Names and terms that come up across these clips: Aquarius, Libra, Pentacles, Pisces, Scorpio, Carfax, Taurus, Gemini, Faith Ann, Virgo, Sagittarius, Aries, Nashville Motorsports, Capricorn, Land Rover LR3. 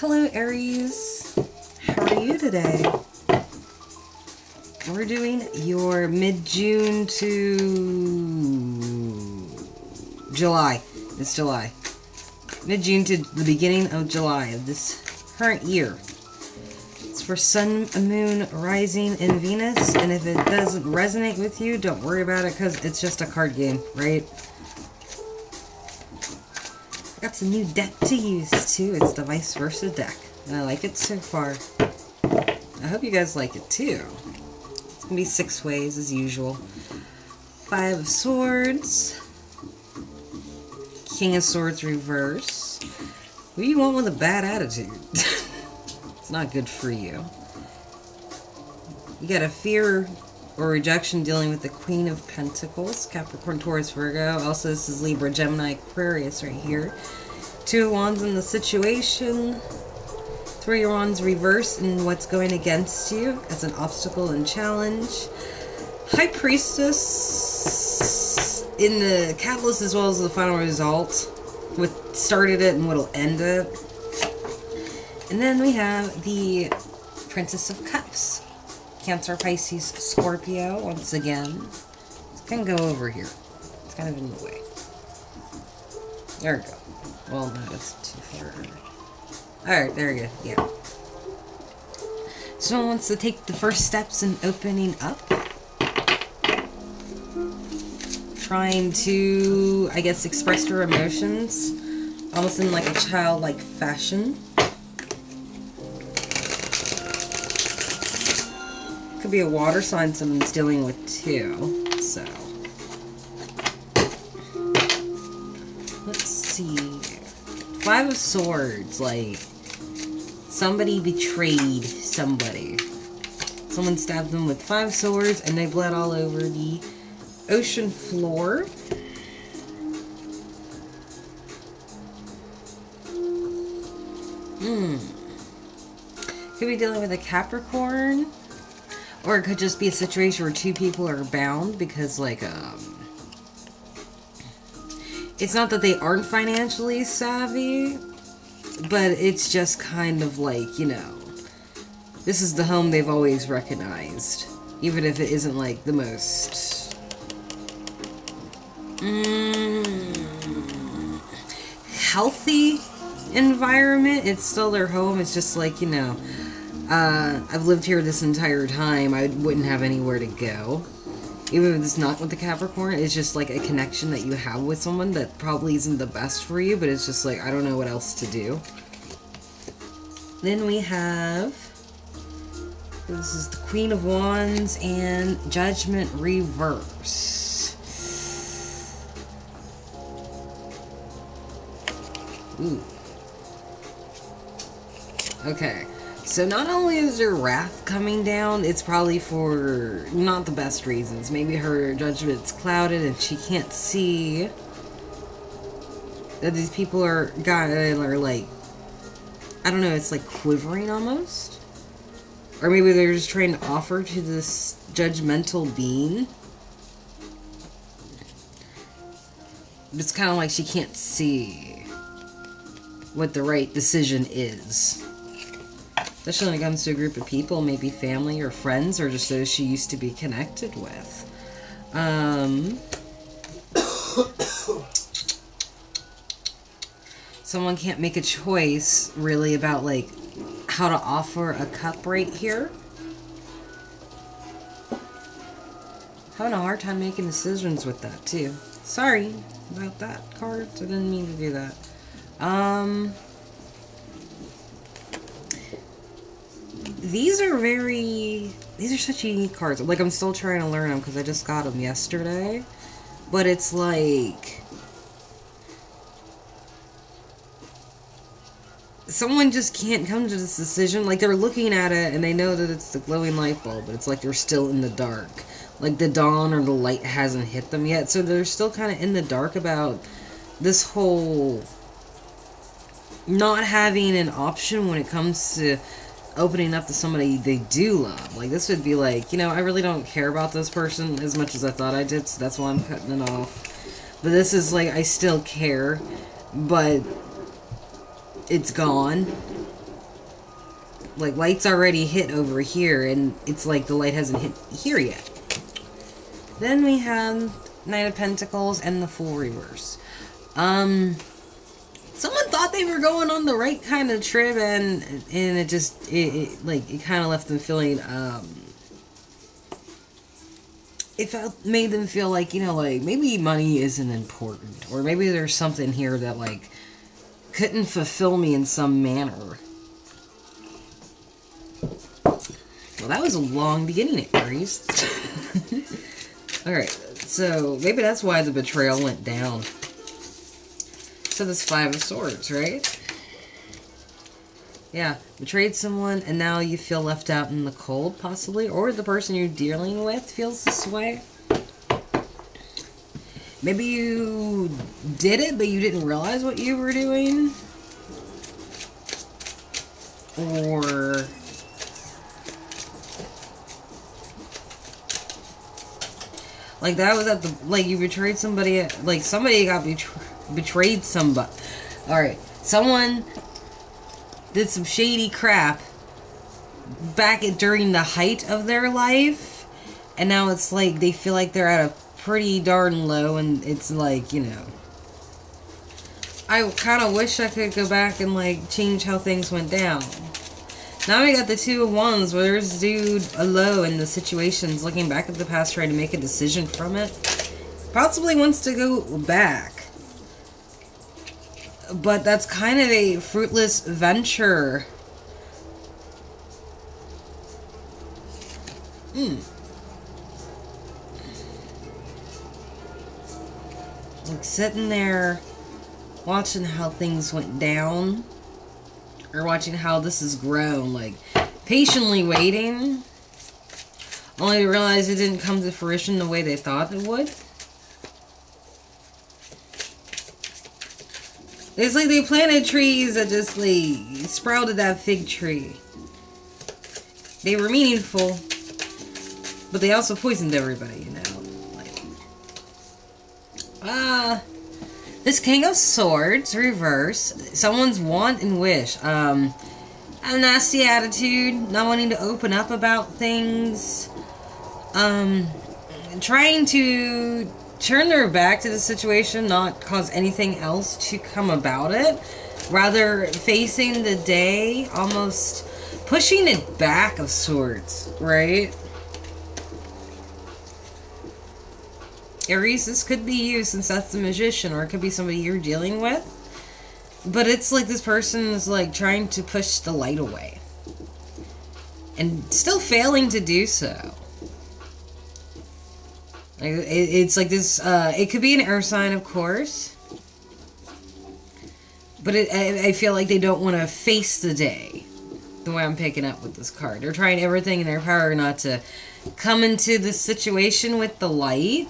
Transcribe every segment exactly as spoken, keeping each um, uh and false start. Hello Aries, how are you today? We're doing your mid-June to July. It's July. Mid-June to the beginning of July of this current year. It's for Sun, Moon, Rising, and Venus. And if it doesn't resonate with you, don't worry about it because it's just a card game, right? I got some new deck to use too. It's the vice versa deck. And I like it so far. I hope you guys like it too. It's gonna be six ways as usual. Five of Swords, King of Swords reverse. Who do you want with a bad attitude? It's not good for you. You got a fear or rejection dealing with the Queen of Pentacles, Capricorn, Taurus, Virgo. Also, this is Libra, Gemini, Aquarius right here. Two of Wands in the situation. Three of Wands reverse in what's going against you as an obstacle and challenge. High Priestess in the catalyst as well as the final result. What started it and what'll end it. And then we have the Princess of Cups. Cancer, Pisces, Scorpio once again. It's gonna go over here. It's kind of in the way. There we go. Well, no, it's too far. Alright, there we go, yeah. Someone wants to take the first steps in opening up. Trying to, I guess, express their emotions. Almost in like a childlike fashion. Could be a water sign someone's dealing with too, so. Let's see. Five of Swords, like... somebody betrayed somebody. Someone stabbed them with five swords and they bled all over the ocean floor. Hmm. Could be dealing with a Capricorn. Or it could just be a situation where two people are bound because, like, um... it's not that they aren't financially savvy, but it's just kind of like, you know, this is the home they've always recognized, even if it isn't like the most. Mm, healthy environment. It's still their home. It's just like, you know, uh, I've lived here this entire time. I wouldn't have anywhere to go. Even if it's not with the Capricorn, it's just like a connection that you have with someone that probably isn't the best for you, but it's just like, I don't know what else to do. Then we have, this is the Queen of Wands and Judgment reverse. Ooh. Okay. So not only is her wrath coming down, it's probably for not the best reasons. Maybe her judgment's clouded and she can't see that these people are, God, are like, I don't know, it's like quivering almost. Or maybe they're just trying to offer to this judgmental being. It's kind of like she can't see what the right decision is. Especially when it comes to a group of people, maybe family or friends, or just those she used to be connected with. Um, someone can't make a choice, really, about, like, how to offer a cup right here. Having a hard time making decisions with that, too. Sorry about that, cards. I didn't mean to do that. Um... These are very, these are such unique cards. Like, I'm still trying to learn them because I just got them yesterday. But it's like, someone just can't come to this decision. Like, they're looking at it and they know that it's the glowing light bulb, but it's like they're still in the dark. Like, the dawn or the light hasn't hit them yet. So they're still kind of in the dark about this whole not having an option when it comes to opening up to somebody they do love. Like, this would be like, you know, I really don't care about this person as much as I thought I did, so that's why I'm cutting it off. But this is like, I still care, but it's gone. like light's already hit over here, and it's like the light hasn't hit here yet. Then we have Knight of Pentacles and the Full Reverse. Um, someone thought they were going on the right kind of trip, and and it just it, it like it kind of left them feeling um. It felt, made them feel like, you know, like, maybe money isn't important. Or maybe there's something here that, like, couldn't fulfill me in some manner. Well, that was a long beginning, Aries. Alright, so maybe that's why the betrayal went down. So this Five of Swords, right? Yeah, betrayed someone, and now you feel left out in the cold, possibly. Or the person you're dealing with feels this way. Maybe you did it, but you didn't realize what you were doing. Or... like, that was at the... like, you betrayed somebody... At, like, somebody got betra betrayed somebody. Alright, someone... did some shady crap back at, during the height of their life, and now it's like they feel like they're at a pretty darn low, and it's like, you know, I kind of wish I could go back and like change how things went down. Now we got the Two of Wands, where there's dude a low in the situation's looking back at the past, trying to make a decision from it, possibly wants to go back. But that's kind of a fruitless venture. Mm. Like sitting there watching how things went down, or watching how this has grown, like patiently waiting, only to realize it didn't come to fruition the way they thought it would. It's like they planted trees that just, like, sprouted that fig tree. They were meaningful, but they also poisoned everybody, you know? Like, uh, this King of Swords, reverse. Someone's want and wish. Um, a nasty attitude, not wanting to open up about things. Um, trying to... turn their back to the situation, not cause anything else to come about it. Rather, facing the day, almost pushing it back of sorts, right? Aries, this could be you, since that's the Magician, or it could be somebody you're dealing with. But it's like this person is like trying to push the light away. And still failing to do so. Like, it, it's like this, uh, it could be an air sign, of course. But it, I, I feel like they don't want to face the day, the way I'm picking up with this card. They're trying everything in their power not to come into this situation with the light.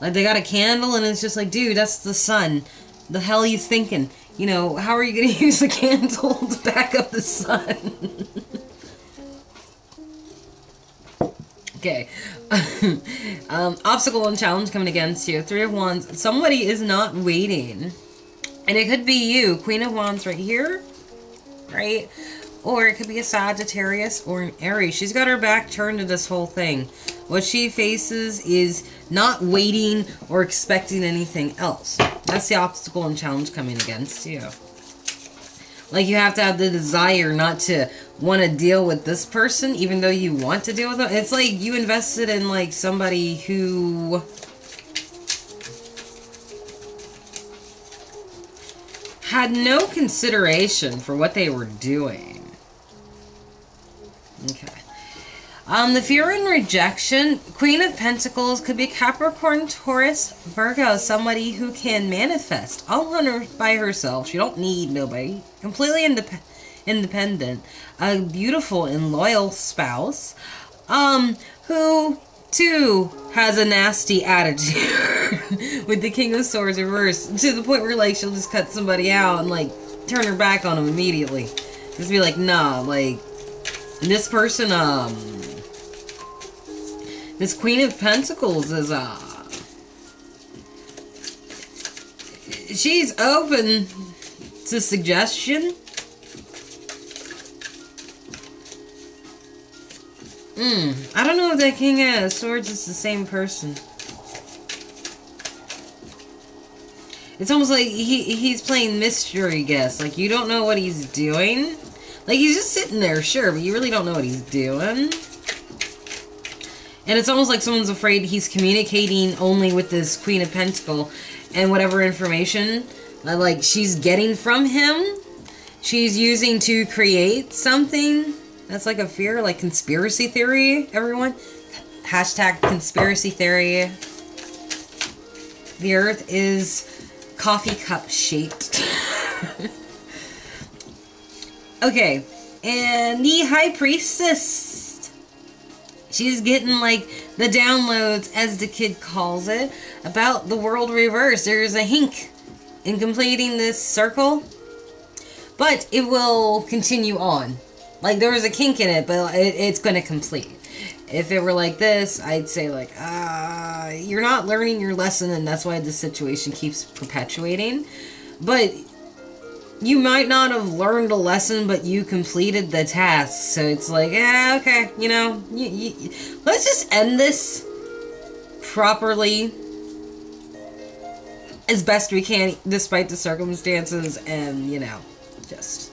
Like, they got a candle, and it's just like, dude, that's the sun. The hell are you thinking? You know, how are you going to use the candle to back up the sun? Okay. um, obstacle and challenge coming against you. Three of Wands. Somebody is not waiting. And it could be you. Queen of Wands right here. Right? Or it could be a Sagittarius or an Aries. She's got her back turned to this whole thing. What she faces is not waiting or expecting anything else. That's the obstacle and challenge coming against you. Like, you have to have the desire not to want to deal with this person, even though you want to deal with them. It's like you invested in, like, somebody who had no consideration for what they were doing. Okay. Um, the fear and rejection, Queen of Pentacles, could be Capricorn, Taurus, Virgo, somebody who can manifest all on her by herself. She don't need nobody. Completely indep independent. A beautiful and loyal spouse, um, who too has a nasty attitude with the King of Swords reversed, to the point where like she'll just cut somebody out and like turn her back on them immediately. Just be like, nah, like this person, um. This Queen of Pentacles is, uh... she's open to suggestion. Mm, I don't know if that King of Swords is the same person. It's almost like he he's playing mystery guess. Like, you don't know what he's doing. Like, he's just sitting there, sure, but you really don't know what he's doing. And it's almost like someone's afraid he's communicating only with this Queen of Pentacles. And whatever information, like, she's getting from him, she's using to create something. That's like a fear, like conspiracy theory, everyone. Hashtag conspiracy theory. The earth is coffee cup shaped. Okay, and the High Priestess. She's getting like the downloads, as the kid calls it, about the world reverse. There's a hink in completing this circle, but it will continue on. Like, there was a kink in it, but it, it's going to complete. If it were like this, I'd say, like, ah, uh, you're not learning your lesson, and that's why this situation keeps perpetuating. But you might not have learned a lesson, but you completed the task. So it's like, yeah, okay, you know, you, you, let's just end this properly as best we can, despite the circumstances, and, you know, just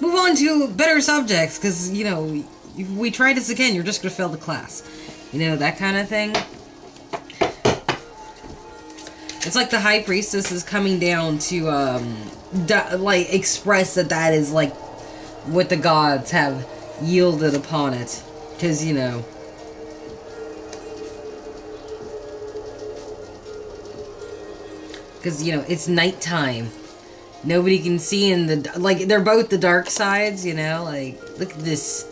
move on to better subjects, because, you know, we, if we try this again, you're just going to fail the class. You know, that kind of thing. It's like the High Priestess is coming down to, um, di like, express that that is, like, what the gods have yielded upon it. Because, you know, because, you know, it's nighttime. Nobody can see in the, like, they're both the dark sides, you know, like, look at this.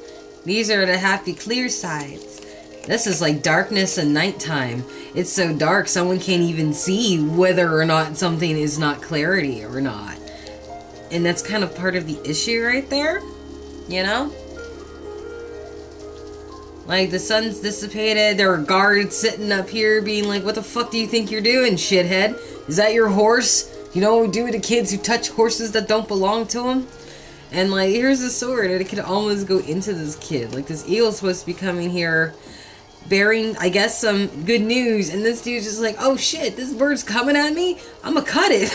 These are the happy, clear sides. This is like darkness and nighttime. It's so dark, someone can't even see whether or not something is not clarity or not. And that's kind of part of the issue right there, you know? Like, the sun's dissipated, there are guards sitting up here being like, what the fuck do you think you're doing, shithead? Is that your horse? You know what we do to kids who touch horses that don't belong to them? And, like, here's the sword, and it could almost go into this kid. Like, this eagle's supposed to be coming here bearing, I guess, some good news. And this dude's just like, oh, shit, this bird's coming at me? I'm gonna cut it.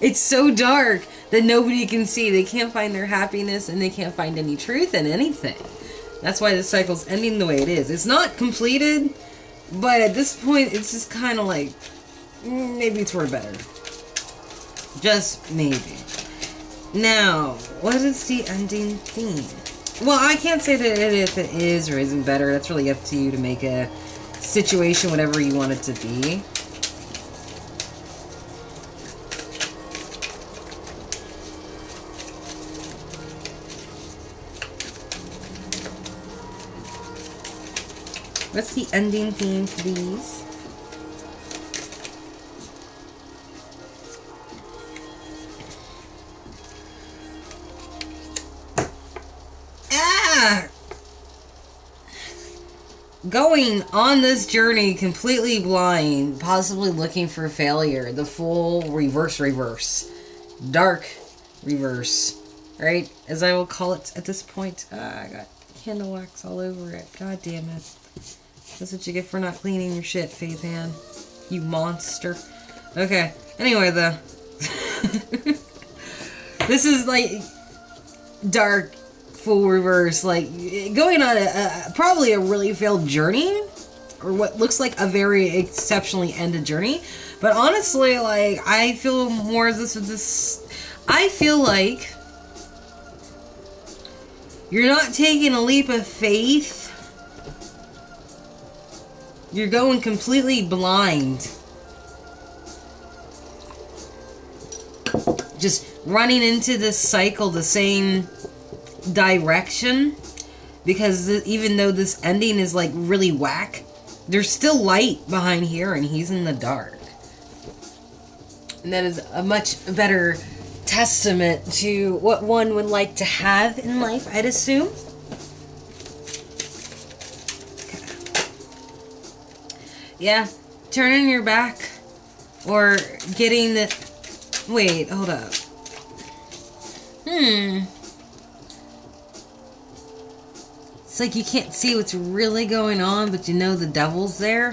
It's so dark that nobody can see. They can't find their happiness, and they can't find any truth in anything. That's why this cycle's ending the way it is. It's not completed, but at this point, it's just kind of like, maybe it's for better. Just maybe. Now, what is the ending theme? Well, I can't say that if it is or isn't better. That's really up to you to make a situation whatever you want it to be. What's the ending theme for these? Going on this journey completely blind, possibly looking for failure. The full reverse reverse. Dark reverse. Right? As I will call it at this point. Uh, I got candle wax all over it. God damn it. That's what you get for not cleaning your shit, Faith Ann. You monster. Okay. Anyway, though. This is, like, dark full reverse, like, going on a, a probably a really failed journey, or what looks like a very exceptionally ended journey. But honestly, like, I feel more this with this. I feel like you're not taking a leap of faith. You're going completely blind, just running into this cycle the same direction, because th even though this ending is, like, really whack, there's still light behind here, and he's in the dark. And that is a much better testament to what one would like to have in life, I'd assume. Okay. Yeah, turning your back, or getting the, wait, hold up. Hmm. It's like you can't see what's really going on, but you know the devil's there.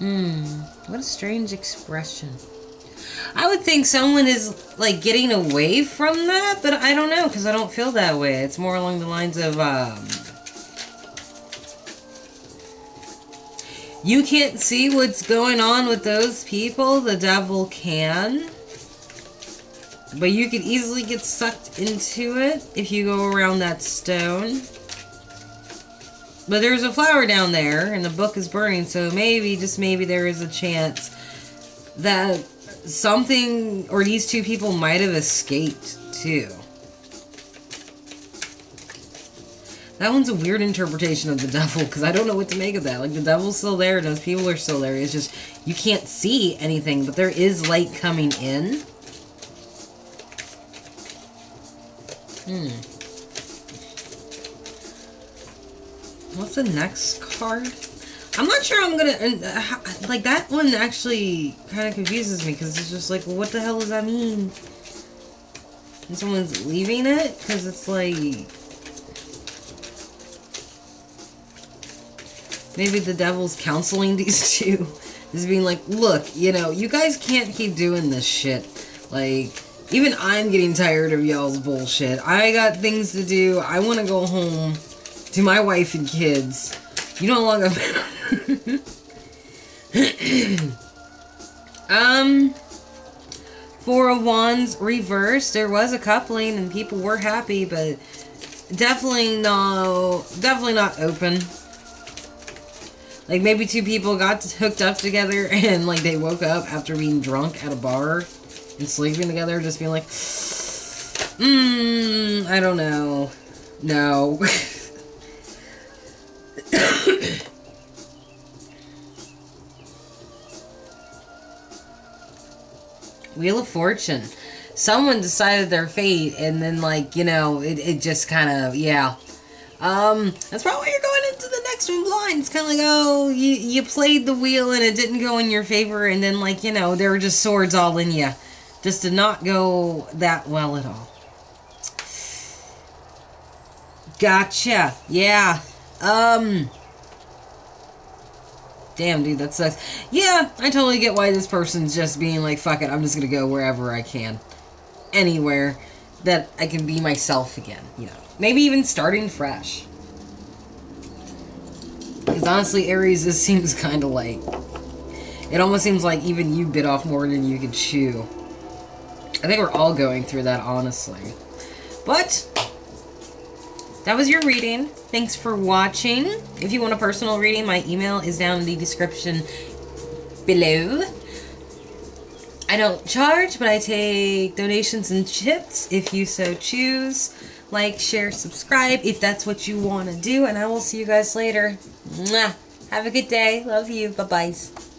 Hmm, what a strange expression. I would think someone is, like, getting away from that, but I don't know, because I don't feel that way. It's more along the lines of, um... you can't see what's going on with those people. The devil can. But you could easily get sucked into it if you go around that stone. But there's a flower down there, and the book is burning, so maybe, just maybe, there is a chance that something, or these two people might have escaped, too. That one's a weird interpretation of the devil, because I don't know what to make of that. Like, the devil's still there, and those people are still there. It's just, you can't see anything, but there is light coming in. Hmm. What's the next card? I'm not sure I'm gonna... Uh, like, that one actually kind of confuses me, because it's just like, well, what the hell does that mean? And someone's leaving it? Because it's like... maybe the devil's counseling these two. Just being like, look, you know, you guys can't keep doing this shit. Like... even I'm getting tired of y'all's bullshit. I got things to do. I want to go home to my wife and kids. You no longer... um, Four of Wands reversed. There was a coupling and people were happy, but definitely no, definitely not open. Like, maybe two people got hooked up together and, like, they woke up after being drunk at a bar and sleeping together, just being like, mmm, I don't know. No. Wheel of Fortune. Someone decided their fate, and then, like, you know, it, it just kind of, yeah. Um, that's probably why you're going into the next one blind. It's kind of like, oh, you, you played the wheel, and it didn't go in your favor, and then, like, you know, there were just swords all in you. Just did not go that well at all. Gotcha. Yeah. Um... Damn, dude, that sucks. Yeah, I totally get why this person's just being like, fuck it, I'm just gonna go wherever I can. Anywhere that I can be myself again, you know. Maybe even starting fresh. Because honestly, Aries, this seems kind of like... it almost seems like even you bit off more than you could chew. I think we're all going through that, honestly. But... that was your reading. Thanks for watching. If you want a personal reading, my email is down in the description below. I don't charge, but I take donations and tips if you so choose. Like, share, subscribe if that's what you want to do, and I will see you guys later. Mwah. Have a good day. Love you. Bye-bye.